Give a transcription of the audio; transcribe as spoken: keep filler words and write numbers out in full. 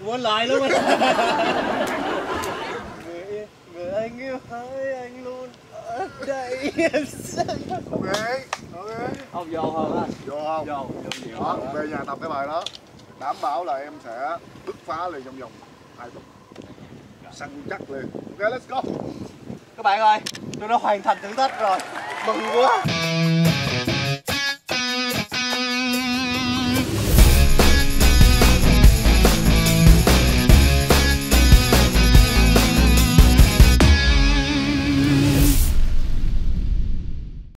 Muốn lái luôn. Về, về anh yêu hai anh luôn. Ở đây em sẽ. Ok, ok. Không vô không anh? Vô không? Vô, vô đó, về nhà tập cái bài đó. Đảm bảo là em sẽ bứt phá lên trong vòng hai tuần. Săn chắc liền. Ok, let's go. Các bạn ơi, tụi nó hoàn thành thử thách rồi. Mừng quá.